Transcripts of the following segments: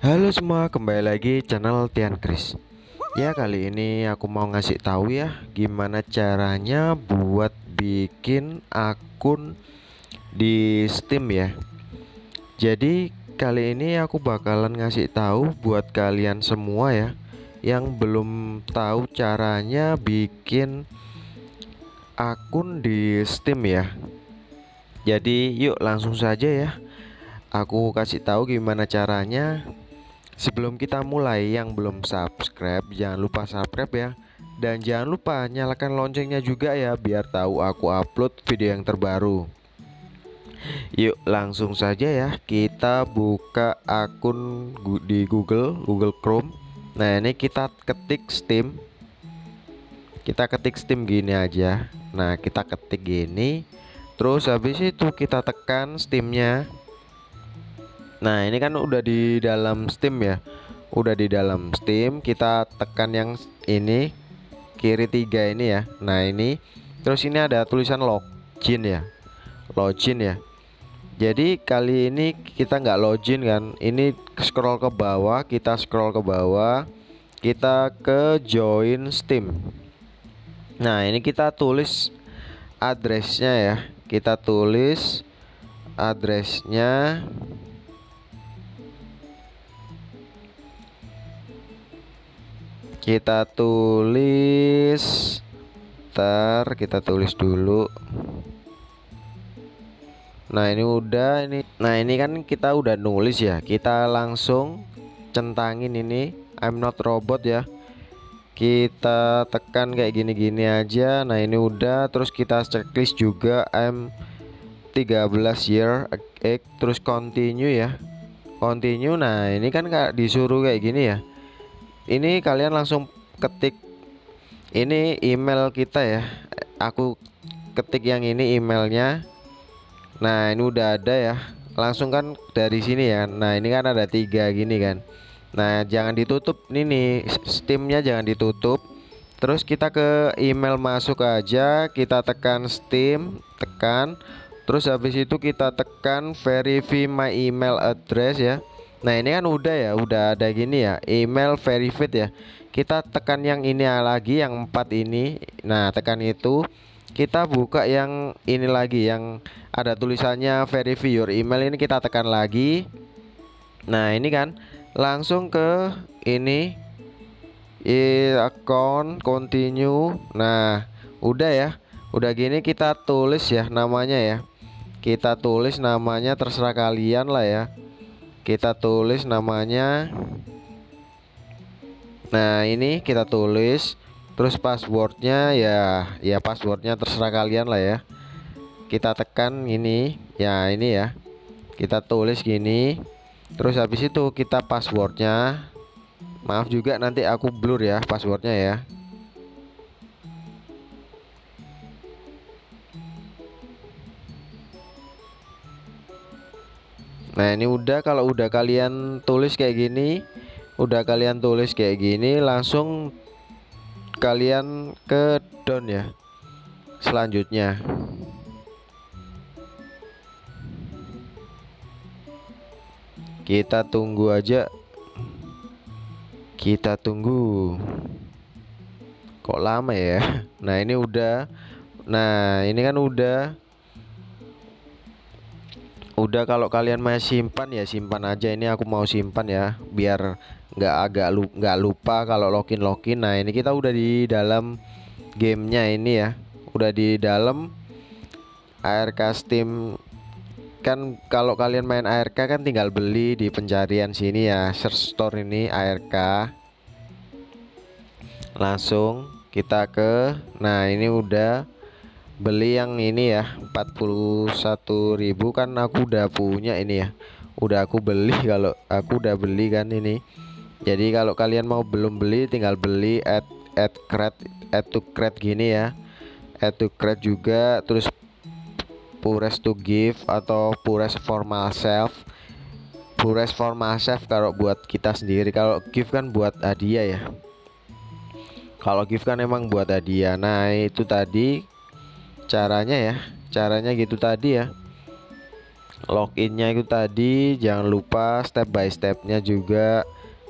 Halo semua, kembali lagi channel Tian Chriss. Ya, kali ini aku mau ngasih tahu ya gimana caranya buat bikin akun di Steam ya. Jadi kali ini aku bakalan ngasih tahu buat kalian semua ya yang belum tahu caranya bikin akun di Steam ya. Jadi yuk langsung saja ya aku kasih tahu gimana caranya. Sebelum kita mulai, yang belum subscribe jangan lupa subscribe ya, dan jangan lupa nyalakan loncengnya juga ya biar tahu aku upload video yang terbaru. Yuk langsung saja ya kita buka akun di Google Chrome. Nah ini kita ketik Steam, gini aja. Nah kita ketik gini, terus habis itu kita tekan Steamnya. Nah ini kan udah di dalam Steam ya, kita tekan yang ini kiri tiga ini ya. Nah ini terus ini ada tulisan login ya, jadi kali ini kita nggak login kan. Ini scroll ke bawah, kita ke join Steam. Nah ini kita tulis address-nya ya, kita tulis dulu. Nah ini udah ini. Nah ini kan kita udah nulis ya, kita langsung centangin ini I'm not robot ya, kita tekan kayak gini-gini aja. Nah ini udah, terus kita checklist juga I'm 13 year egg, terus continue ya, continue. Nah ini kan disuruh kayak gini ya. Ini kalian langsung ketik ini email kita ya, aku ketik yang ini emailnya. Nah ini udah ada ya, langsung kan dari sini ya. Nah ini kan ada tiga gini kan. Nah jangan ditutup ini nih, Steamnya jangan ditutup. Terus kita ke email masuk aja, kita tekan Steam, tekan, terus habis itu kita tekan verify my email address ya. Nah ini kan udah ya, udah ada gini ya, email verified ya. Kita tekan yang ini lagi, yang 4 ini. Nah tekan itu, kita buka yang ini lagi yang ada tulisannya verify your email, ini kita tekan lagi. Nah ini kan langsung ke ini account continue. Nah udah ya, udah gini kita tulis ya namanya ya, kita tulis namanya, terserah kalian lah ya, kita tulis namanya. Nah ini kita tulis, terus passwordnya ya, passwordnya terserah kalian lah ya. Kita tekan ini ya, kita tulis gini, terus habis itu kita passwordnya. Maaf juga nanti aku blur ya passwordnya ya. Nah ini udah, kalau udah kalian tulis kayak gini, langsung kalian ke down ya selanjutnya. Kita tunggu aja, kok lama ya. Nah ini udah, udah kalau kalian mau simpan ya simpan aja. Ini aku mau simpan ya biar nggak lupa kalau login. Nah ini kita udah di dalam gamenya ini ya, udah di dalam ARK Steam kan. Kalau kalian main ARK kan tinggal beli di pencarian sini ya, search store ini ARK, langsung kita ke. Nah ini udah beli yang ini ya 41.000 kan aku udah punya ini ya, udah aku beli. Kalau aku udah beli kan ini, jadi kalau kalian mau belum beli tinggal beli add to cart gini ya, add to cart juga, terus purchase to gift atau purchase for myself. Purchase for myself kalau buat kita sendiri, kalau gift kan buat hadiah ya, kalau gift kan emang buat hadiah. Nah itu tadi caranya ya, gitu tadi ya. loginnya itu tadi, jangan lupa step by stepnya juga.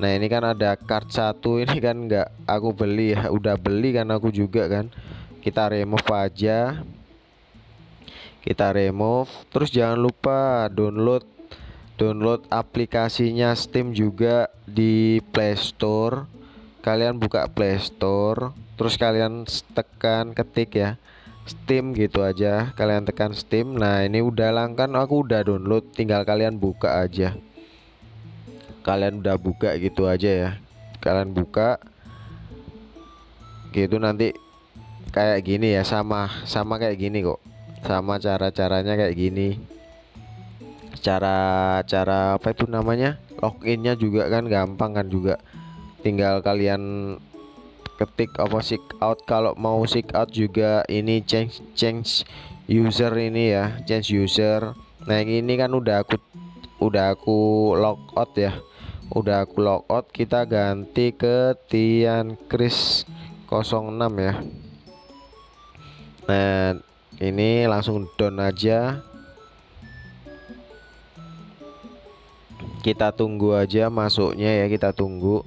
Nah ini kan ada card satu, ini kan enggak aku beli ya, udah beli kan aku juga kan. Kita remove aja, kita remove. Terus jangan lupa download aplikasinya Steam juga di Play Store. Kalian buka Play Store, terus kalian ketik ya Steam gitu aja, kalian tekan Steam. Nah ini udah langkan, aku udah download, tinggal kalian buka aja. Kalian udah buka gitu aja ya, kalian buka gitu nanti kayak gini ya, sama kayak gini kok, sama cara-caranya kayak gini. Cara apa itu namanya, loginnya juga kan gampang kan juga, tinggal kalian ketik apa seek out. Kalau mau seek out juga ini change user ini ya, change user. Nah ini kan udah aku log out ya, udah aku log out. Kita ganti ke Tian Chriss 06 ya. Nah ini langsung down aja, kita tunggu aja masuknya ya, kita tunggu.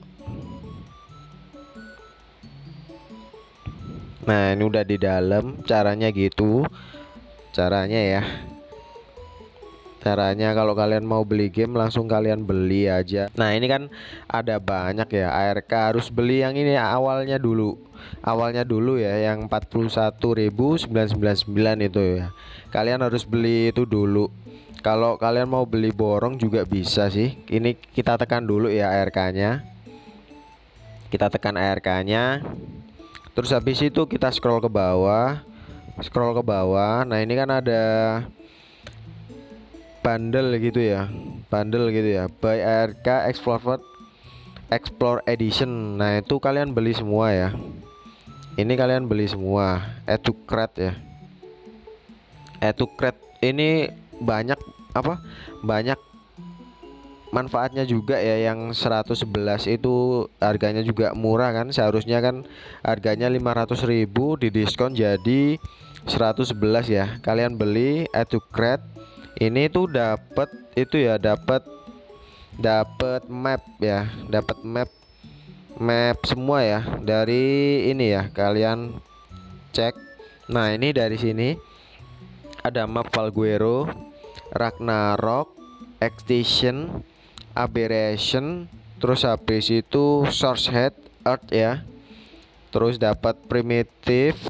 Nah ini udah di dalam, caranya gitu caranya ya. Caranya kalau kalian mau beli game langsung kalian beli aja. Nah ini kan ada banyak ya, ARK harus beli yang ini awalnya dulu. Awalnya dulu ya, yang 41.999 itu ya, kalian harus beli itu dulu. Kalau kalian mau beli borong juga bisa sih. Ini kita tekan dulu ya ARK-nya, kita tekan ARK-nya. Terus habis itu kita scroll ke bawah, scroll ke bawah. Nah ini kan ada bundle gitu ya, bundle gitu ya, buy ARK Explore Edition. Nah itu kalian beli semua ya, ini kalian beli semua. Educrate ya, Educrate ini banyak apa, banyak manfaatnya juga ya. Yang 111 itu harganya juga murah kan, seharusnya kan harganya 500.000 didiskon jadi 111 ya. Kalian beli Educrate ini tuh dapat itu ya, dapat map ya, dapat map semua ya dari ini ya, kalian cek. Nah ini dari sini ada map Valguero, Ragnarok, Extinction, Aberration, terus habis itu Scorched Earth ya. Terus dapat Primitive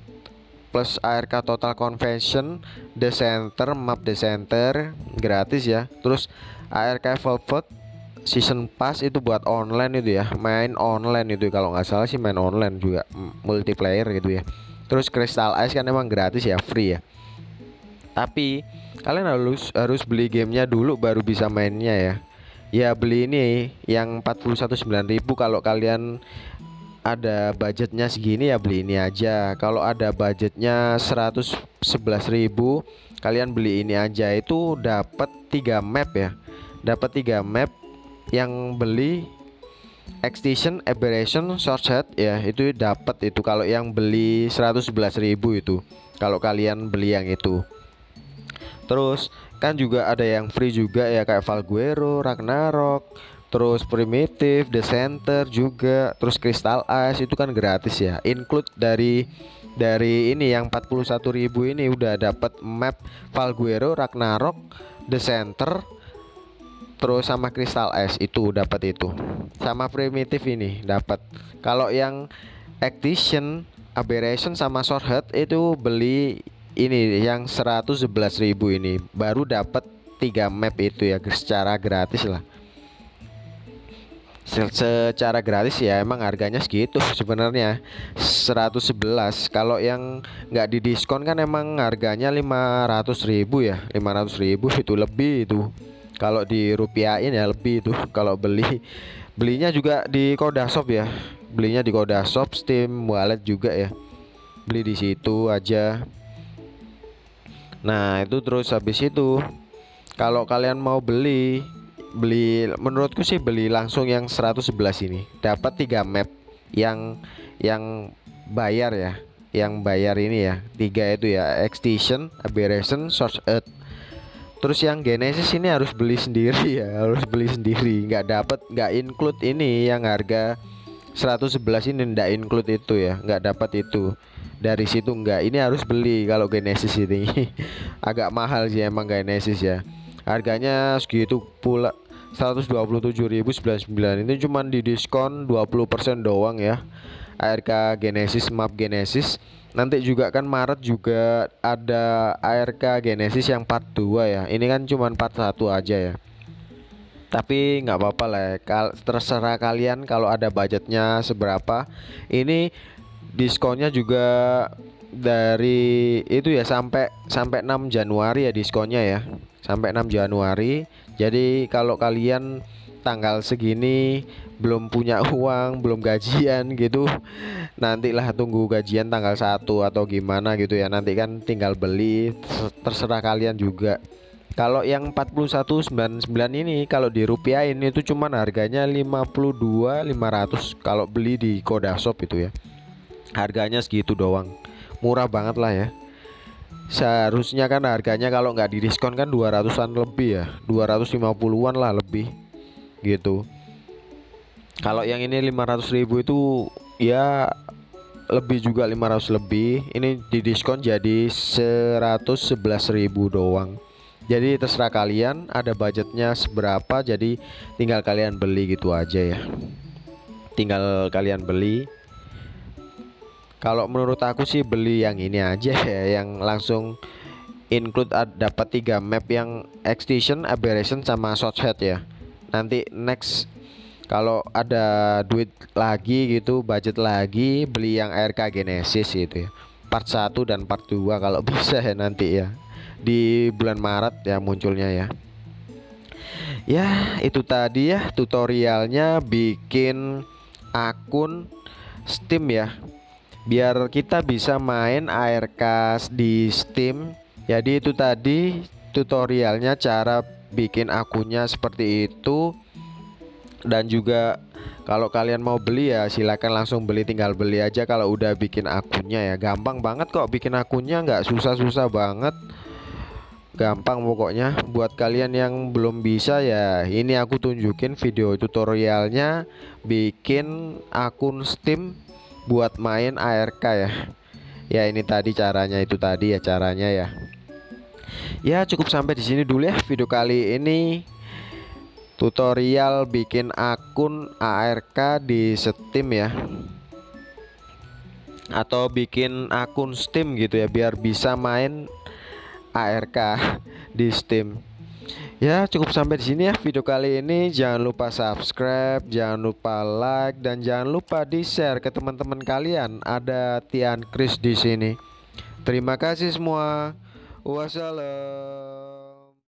Plus, ARK Total Convention, The Center, map The Center gratis ya. Terus ARK Evolved Season Pass itu buat online itu ya, main online itu kalau nggak salah sih, main online juga multiplayer gitu ya. Terus Crystal Ice kan emang gratis ya, free ya. Tapi kalian harus beli gamenya dulu baru bisa mainnya ya. Ya beli ini yang 41.900 kalau kalian ada budgetnya segini ya, beli ini aja. Kalau ada budgetnya 111.000 kalian beli ini aja, itu dapat 3 map ya. Dapat 3 map yang beli Extinction, Aberration, Scorched ya, itu dapat itu kalau yang beli 111.000 itu. Kalau kalian beli yang itu. Terus kan juga ada yang free juga ya, kayak Valguero, Ragnarok, terus Primitive, The Center juga, terus Crystal Ice itu kan gratis ya. Include dari ini yang 41.000 ini udah dapat map Valguero, Ragnarok, The Center, terus sama Crystal Ice itu dapat itu. Sama Primitive ini dapat. Kalau yang Extinction, Aberration sama Scorched itu beli ini yang 111.000 ini baru dapat 3 map itu ya, secara gratis lah. Secara gratis ya, emang harganya segitu sebenarnya 111. Kalau yang nggak didiskon kan emang harganya 500.000 ya, 500.000 itu lebih itu. Kalau dirupiahin ya lebih itu. Kalau belinya juga di Codashop ya, belinya di Codashop, Steam Wallet juga ya, beli di situ aja. Nah itu terus habis itu kalau kalian mau beli menurutku sih beli langsung yang 111 ini, dapat 3 map yang bayar ya, yang bayar ini ya, 3 itu ya, Extinction, Aberration, Scorched Earth. Terus yang Genesis ini harus beli sendiri ya, harus beli sendiri, nggak dapat, nggak include ini yang harga 111 ini, nggak include itu ya, nggak dapat itu dari situ, nggak, ini harus beli kalau Genesis ini. Agak mahal sih emang Genesis ya, harganya segitu pula 127.099, itu cuman di diskon 20% doang ya. ARK Genesis, map Genesis. Nanti juga kan Maret juga ada ARK Genesis yang part 2 ya. Ini kan cuman part 1 aja ya. Tapi nggak apa-apa lah ya. Terserah kalian kalau ada budgetnya seberapa. Ini diskonnya juga dari itu ya, sampai 6 Januari ya diskonnya ya. Sampai 6 Januari. Jadi kalau kalian tanggal segini belum punya uang, belum gajian gitu, nantilah tunggu gajian tanggal 1 atau gimana gitu ya, nanti kan tinggal beli, terserah kalian juga. Kalau yang 41.99 ini kalau dirupiahin itu cuman harganya 52.500 kalau beli di Codashop itu ya, harganya segitu doang, murah banget lah ya. Seharusnya kan harganya kalau nggak di diskon kan 200-an lebih ya, 250-an lah lebih gitu. Kalau yang ini 500.000 itu ya lebih juga, 500 lebih. Ini di diskon jadi 111.000 doang. Jadi terserah kalian ada budgetnya seberapa, jadi tinggal kalian beli gitu aja ya. Tinggal kalian beli. Kalau menurut aku sih beli yang ini aja ya, yang langsung include, dapat 3 map yang Extinction, Aberration sama Scorched ya. Nanti next kalau ada duit lagi gitu, budget lagi, beli yang ARK Genesis itu ya, part 1 dan part 2 kalau bisa ya, nanti ya di bulan Maret ya munculnya ya. Ya itu tadi ya tutorialnya bikin akun Steam ya, biar kita bisa main ARK di Steam. Jadi itu tadi tutorialnya cara bikin akunnya seperti itu. Dan juga kalau kalian mau beli ya silahkan langsung beli, tinggal beli aja kalau udah bikin akunnya ya. Gampang banget kok bikin akunnya, nggak susah-susah banget, gampang pokoknya. Buat kalian yang belum bisa ya, ini aku tunjukin video tutorialnya bikin akun Steam buat main ARK ya. Ya ini tadi caranya, itu tadi ya caranya ya. Ya cukup sampai di sini dulu ya video kali ini, tutorial bikin akun ARK di Steam ya, atau bikin akun Steam gitu ya biar bisa main ARK di Steam. Ya cukup sampai di sini ya video kali ini. Jangan lupa subscribe, jangan lupa like, dan jangan lupa di share ke teman-teman kalian. Ada Tian Chriss di sini. Terima kasih semua. Wassalam.